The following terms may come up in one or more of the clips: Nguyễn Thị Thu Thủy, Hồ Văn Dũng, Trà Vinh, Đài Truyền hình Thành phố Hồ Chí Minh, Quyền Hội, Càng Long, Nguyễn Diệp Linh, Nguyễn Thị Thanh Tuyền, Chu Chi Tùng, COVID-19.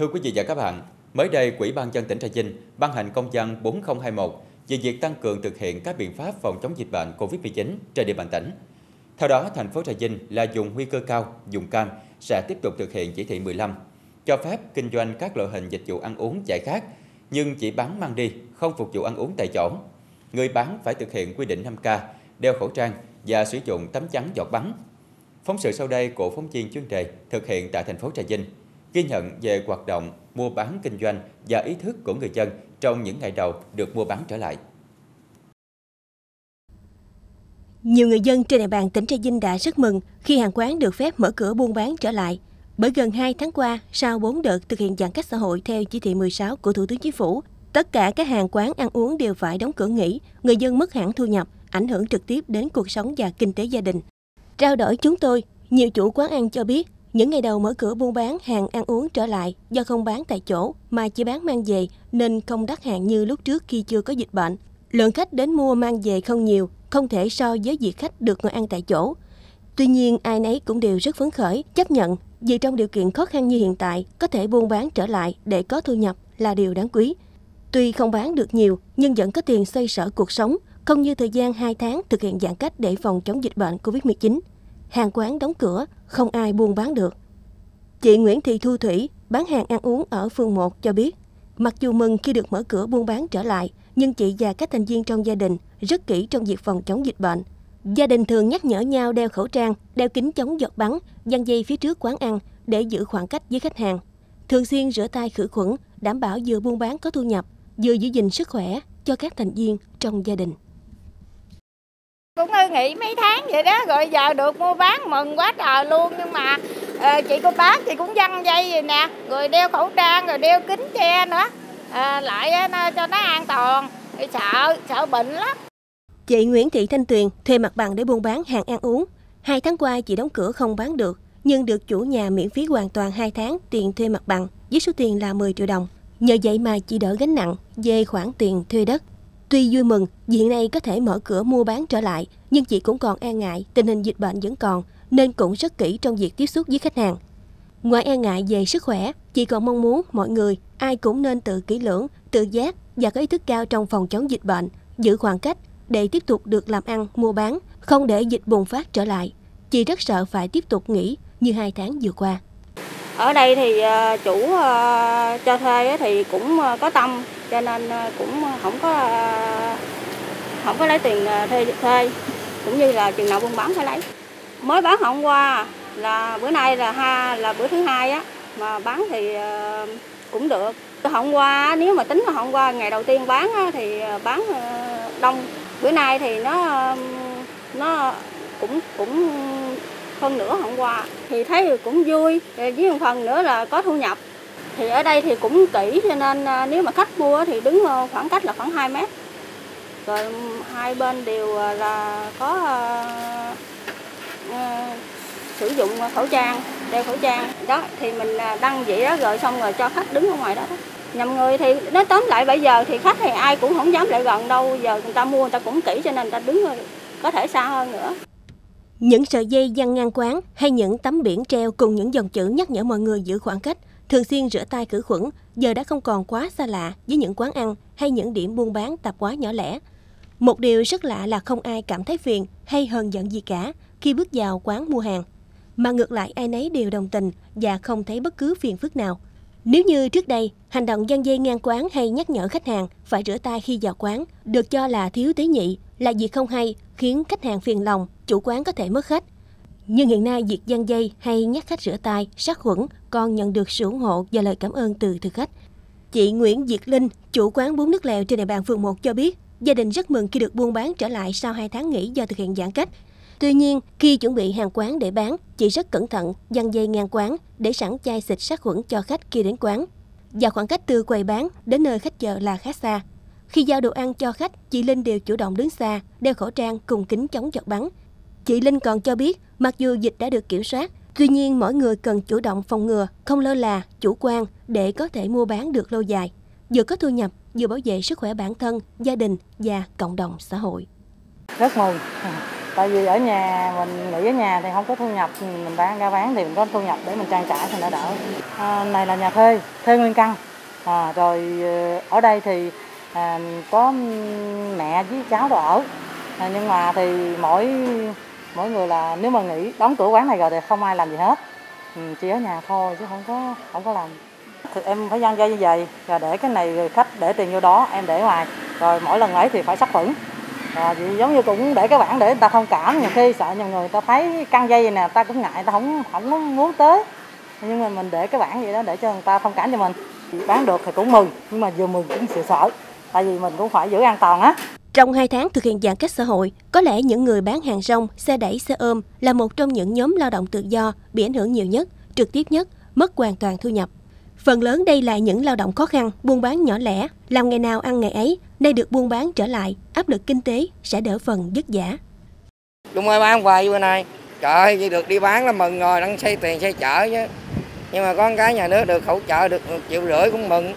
Thưa quý vị và các bạn, mới đây Ủy ban nhân dân tỉnh Trà Vinh ban hành công văn 4021 về việc tăng cường thực hiện các biện pháp phòng chống dịch bệnh COVID-19 trên địa bàn tỉnh. Theo đó, thành phố Trà Vinh là vùng nguy cơ cao, vùng cam sẽ tiếp tục thực hiện chỉ thị 15, cho phép kinh doanh các loại hình dịch vụ ăn uống giải khát nhưng chỉ bán mang đi, không phục vụ ăn uống tại chỗ. Người bán phải thực hiện quy định 5K, đeo khẩu trang và sử dụng tấm chắn giọt bắn. Phóng sự sau đây của phóng viên chuyên đề thực hiện tại thành phố Trà Vinh ghi nhận về hoạt động mua bán kinh doanh và ý thức của người dân trong những ngày đầu được mua bán trở lại. Nhiều người dân trên địa bàn tỉnh Trà Vinh đã rất mừng khi hàng quán được phép mở cửa buôn bán trở lại. Bởi gần 2 tháng qua, sau 4 đợt thực hiện giãn cách xã hội theo chỉ thị 16 của Thủ tướng Chính phủ, tất cả các hàng quán ăn uống đều phải đóng cửa nghỉ, người dân mất hẳn thu nhập, ảnh hưởng trực tiếp đến cuộc sống và kinh tế gia đình. Trao đổi chúng tôi, nhiều chủ quán ăn cho biết, những ngày đầu mở cửa buôn bán hàng ăn uống trở lại do không bán tại chỗ mà chỉ bán mang về nên không đắt hàng như lúc trước khi chưa có dịch bệnh. Lượng khách đến mua mang về không nhiều, không thể so với việc khách được ngồi ăn tại chỗ. Tuy nhiên, ai nấy cũng đều rất phấn khởi, chấp nhận vì trong điều kiện khó khăn như hiện tại, có thể buôn bán trở lại để có thu nhập là điều đáng quý. Tuy không bán được nhiều nhưng vẫn có tiền xoay sở cuộc sống, không như thời gian 2 tháng thực hiện giãn cách để phòng chống dịch bệnh COVID-19. Hàng quán đóng cửa, không ai buôn bán được. Chị Nguyễn Thị Thu Thủy, bán hàng ăn uống ở phường 1 cho biết, mặc dù mừng khi được mở cửa buôn bán trở lại, nhưng chị và các thành viên trong gia đình rất kỹ trong việc phòng chống dịch bệnh. Gia đình thường nhắc nhở nhau đeo khẩu trang, đeo kính chống giọt bắn, dăng dây phía trước quán ăn để giữ khoảng cách với khách hàng. Thường xuyên rửa tay khử khuẩn, đảm bảo vừa buôn bán có thu nhập, vừa giữ gìn sức khỏe cho các thành viên trong gia đình. Cũng nghỉ mấy tháng vậy đó, rồi giờ được mua bán mừng quá trời luôn, nhưng mà chị cô bác thì cũng dăng dây vậy nè, rồi đeo khẩu trang, rồi đeo kính che nữa, lại cho nó an toàn, sợ bệnh lắm. Chị Nguyễn Thị Thanh Tuyền thuê mặt bằng để buôn bán hàng ăn uống. 2 tháng qua chị đóng cửa không bán được, nhưng được chủ nhà miễn phí hoàn toàn 2 tháng tiền thuê mặt bằng với số tiền là 10 triệu đồng. Nhờ vậy mà chị đỡ gánh nặng về khoản tiền thuê đất. Tuy vui mừng vì hiện nay có thể mở cửa mua bán trở lại, nhưng chị cũng còn e ngại tình hình dịch bệnh vẫn còn nên cũng rất kỹ trong việc tiếp xúc với khách hàng. Ngoài e ngại về sức khỏe, chị còn mong muốn mọi người ai cũng nên tự kỹ lưỡng, tự giác và có ý thức cao trong phòng chống dịch bệnh, giữ khoảng cách để tiếp tục được làm ăn, mua bán, không để dịch bùng phát trở lại. Chị rất sợ phải tiếp tục nghỉ như 2 tháng vừa qua. Ở đây thì chủ cho thuê thì cũng có tâm, cho nên cũng không có lấy tiền thuê, cũng như là chừng nào buôn bán phải lấy. Mới bán hôm qua là bữa nay là bữa thứ 2 á, mà bán thì cũng được. Hôm qua nếu mà tính là hôm qua ngày đầu tiên bán á, thì bán đông. Bữa nay thì nó cũng hơn nửa hôm qua thì thấy cũng vui, với một phần nữa là có thu nhập. Thì ở đây thì cũng kỹ, cho nên nếu mà khách mua thì đứng khoảng cách là khoảng 2 mét. Rồi hai bên đều là có sử dụng khẩu trang, đeo khẩu trang. Đó thì mình đăng vậy đó, rồi xong rồi cho khách đứng ở ngoài đó. Nhầm người thì nó tóm lại bây giờ thì khách thì ai cũng không dám lại gần đâu. Giờ người ta mua người ta cũng kỹ, cho nên người ta đứng có thể xa hơn nữa. Những sợi dây giăng ngang quán hay những tấm biển treo cùng những dòng chữ nhắc nhở mọi người giữ khoảng cách, thường xuyên rửa tay khử khuẩn giờ đã không còn quá xa lạ với những quán ăn hay những điểm buôn bán tạp hóa nhỏ lẻ. Một điều rất lạ là không ai cảm thấy phiền hay hờn giận gì cả khi bước vào quán mua hàng, mà ngược lại ai nấy đều đồng tình và không thấy bất cứ phiền phức nào. Nếu như trước đây, hành động giăng dây ngang quán hay nhắc nhở khách hàng phải rửa tay khi vào quán được cho là thiếu tế nhị, là việc không hay, khiến khách hàng phiền lòng, chủ quán có thể mất khách. Nhưng hiện nay, việc giăng dây hay nhắc khách rửa tay, sát khuẩn còn nhận được sự ủng hộ và lời cảm ơn từ thực khách. Chị Nguyễn Diệp Linh, chủ quán bún nước lèo trên địa bàn phường 1 cho biết, gia đình rất mừng khi được buôn bán trở lại sau 2 tháng nghỉ do thực hiện giãn cách. Tuy nhiên, khi chuẩn bị hàng quán để bán, chị rất cẩn thận, giăng dây ngang quán để sẵn chai xịt sát khuẩn cho khách khi đến quán. Và khoảng cách từ quầy bán đến nơi khách chờ là khá xa. Khi giao đồ ăn cho khách, chị Linh đều chủ động đứng xa, đeo khẩu trang cùng kính chống giọt bắn. Chị Linh còn cho biết, mặc dù dịch đã được kiểm soát, tuy nhiên mỗi người cần chủ động phòng ngừa, không lơ là, chủ quan để có thể mua bán được lâu dài, vừa có thu nhập, vừa bảo vệ sức khỏe bản thân, gia đình và cộng đồng xã hội. Rất mừng. Tại vì ở nhà, mình nghỉ ở nhà thì không có thu nhập, mình bán ra bán thì mình có thu nhập để mình trang trải thì nó đỡ. Này là nhà thuê, thuê nguyên căn. Rồi ở đây thì có mẹ với cháu đồ ở. Nhưng mà thì mỗi người là nếu mà nghỉ đóng cửa quán này rồi thì không ai làm gì hết. Chỉ ở nhà thôi chứ không có làm. Thì em phải dăng dây như vậy, rồi để cái này người khách để tiền vô đó, em để ngoài. Rồi mỗi lần ấy thì phải sát khuẩn. Rồi giống như cũng để cái bảng để người ta thông cảm, nhiều khi sợ nhiều người ta thấy căng dây này nè, ta cũng ngại, ta không muốn tới. Nhưng mà mình để cái bảng vậy đó để cho người ta thông cảm cho mình. Bán được thì cũng mừng, nhưng mà vừa mừng cũng sợ sợ. Tại vì mình cũng phải giữ an toàn á. Trong 2 tháng thực hiện giãn cách xã hội, có lẽ những người bán hàng rong, xe đẩy, xe ôm là một trong những nhóm lao động tự do bị ảnh hưởng nhiều nhất, trực tiếp nhất, mất hoàn toàn thu nhập. Phần lớn đây là những lao động khó khăn, buôn bán nhỏ lẻ, làm ngày nào ăn ngày ấy, nay được buôn bán trở lại, áp lực kinh tế sẽ đỡ phần vất vả. Đúng rồi, bán hoài bữa nay, trời ơi, vậy được đi bán là mừng rồi, đang xây tiền xây chở chứ. Nhưng mà con cái nhà nước được hỗ trợ được 1,5 triệu cũng mừng.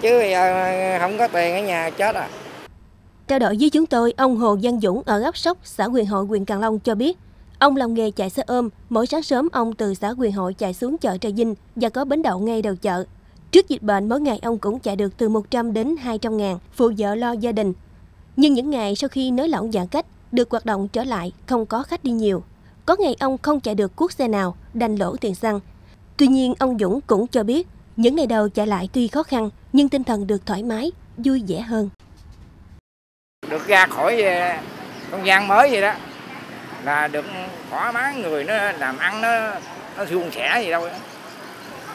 Chứ bây giờ không có tiền ở nhà chết à. Trao đổi với chúng tôi, ông Hồ Văn Dũng ở ấp Sóc, xã Quyền Hội, huyện Càng Long cho biết, ông làm nghề chạy xe ôm, mỗi sáng sớm ông từ xã Quyền Hội chạy xuống chợ Trà Vinh và có bến đậu ngay đầu chợ. Trước dịch bệnh, mỗi ngày ông cũng chạy được từ 100 đến 200 ngàn, phụ vợ lo gia đình. Nhưng những ngày sau khi nới lỏng giãn cách, được hoạt động trở lại, không có khách đi nhiều. Có ngày ông không chạy được cuốc xe nào, đành lỗ tiền xăng. Tuy nhiên, ông Dũng cũng cho biết, những ngày đầu chạy lại tuy khó khăn, nhưng tinh thần được thoải mái, vui vẻ hơn. Được ra khỏi không gian mới vậy đó, là được thoải mái, người nó làm ăn nó suôn sẻ gì đâu đó.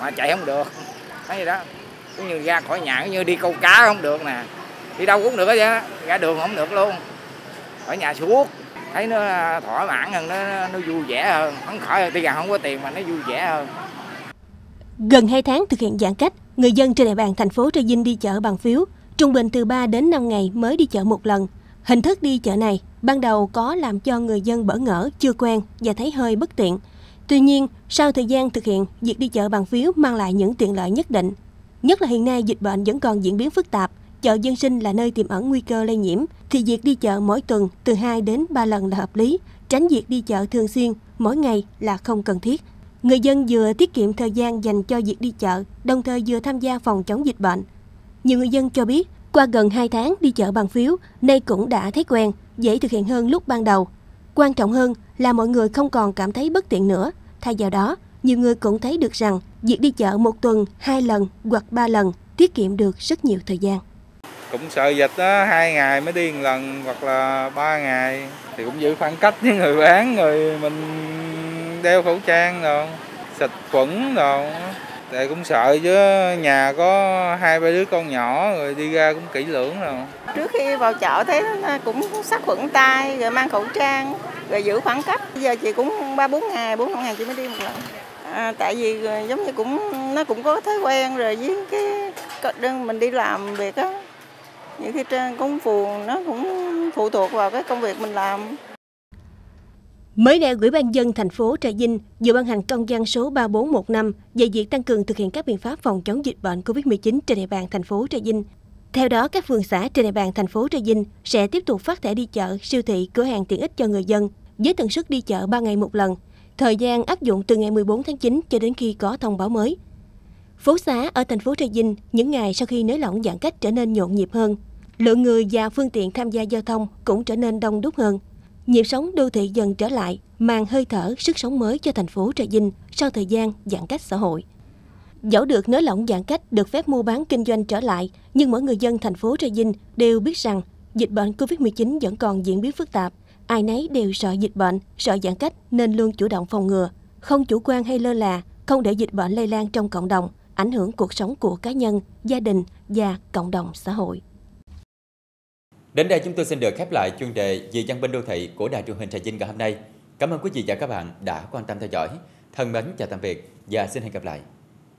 Mà chạy không được nói vậy đó, cũng như ra khỏi nhà, cũng như đi câu cá không được nè, đi đâu cũng được hết á, ra đường không được luôn, ở nhà suốt. Thấy nó thỏa mãn hơn, nó vui vẻ hơn, phấn khởi hơn, tuy rằng không có tiền mà nó vui vẻ hơn. Gần 2 tháng thực hiện giãn cách, người dân trên địa bàn thành phố Trà Vinh đi chợ bằng phiếu, trung bình từ 3 đến 5 ngày mới đi chợ một lần. Hình thức đi chợ này ban đầu có làm cho người dân bỡ ngỡ, chưa quen và thấy hơi bất tiện. Tuy nhiên, sau thời gian thực hiện, việc đi chợ bằng phiếu mang lại những tiện lợi nhất định. Nhất là hiện nay dịch bệnh vẫn còn diễn biến phức tạp, chợ dân sinh là nơi tiềm ẩn nguy cơ lây nhiễm, thì việc đi chợ mỗi tuần từ 2 đến 3 lần là hợp lý, tránh việc đi chợ thường xuyên, mỗi ngày là không cần thiết. Người dân vừa tiết kiệm thời gian dành cho việc đi chợ, đồng thời vừa tham gia phòng chống dịch bệnh. Nhiều người dân cho biết, qua gần 2 tháng đi chợ bằng phiếu, nay cũng đã thấy quen, dễ thực hiện hơn lúc ban đầu. Quan trọng hơn là mọi người không còn cảm thấy bất tiện nữa. Thay vào đó, nhiều người cũng thấy được rằng việc đi chợ một tuần 2 lần hoặc 3 lần tiết kiệm được rất nhiều thời gian. Cũng sợ dịch đó, 2 ngày mới đi 1 lần hoặc là 3 ngày. Thì cũng giữ khoảng cách với người bán, người mình đeo khẩu trang rồi, xịt khuẩn rồi. Tại cũng sợ chứ nhà có 2-3 đứa con nhỏ rồi đi ra cũng kỹ lưỡng rồi. Trước khi vào chợ thấy cũng sát khuẩn tay, rồi mang khẩu trang, rồi giữ khoảng cách. Bây giờ chị cũng 3-4 ngày, 4-5 ngày chị mới đi một lần. Tại vì giống như nó cũng có thói quen rồi với cái mình đi làm việc á. Những khi trang công phường nó cũng phụ thuộc vào cái công việc mình làm. Mới đây, Ủy ban nhân dân thành phố Trà Vinh vừa ban hành công văn số 3415 về việc tăng cường thực hiện các biện pháp phòng chống dịch bệnh COVID-19 trên địa bàn thành phố Trà Vinh. Theo đó, các phường xã trên địa bàn thành phố Trà Vinh sẽ tiếp tục phát thẻ đi chợ, siêu thị, cửa hàng tiện ích cho người dân với tần suất đi chợ 3 ngày một lần, thời gian áp dụng từ ngày 14 tháng 9 cho đến khi có thông báo mới. Phố xá ở thành phố Trà Vinh những ngày sau khi nới lỏng giãn cách trở nên nhộn nhịp hơn, lượng người và phương tiện tham gia giao thông cũng trở nên đông đúc hơn. Nhịp sống đô thị dần trở lại, mang hơi thở, sức sống mới cho thành phố Trà Vinh sau thời gian giãn cách xã hội. Dẫu được nới lỏng giãn cách, được phép mua bán kinh doanh trở lại, nhưng mỗi người dân thành phố Trà Vinh đều biết rằng dịch bệnh COVID-19 vẫn còn diễn biến phức tạp. Ai nấy đều sợ dịch bệnh, sợ giãn cách nên luôn chủ động phòng ngừa, không chủ quan hay lơ là, không để dịch bệnh lây lan trong cộng đồng, ảnh hưởng cuộc sống của cá nhân, gia đình và cộng đồng xã hội. Đến đây chúng tôi xin được khép lại chuyên đề về văn minh đô thị của Đài Truyền hình Trà Vinh ngày hôm nay. Cảm ơn quý vị và các bạn đã quan tâm theo dõi. Thân mến chào tạm biệt và xin hẹn gặp lại.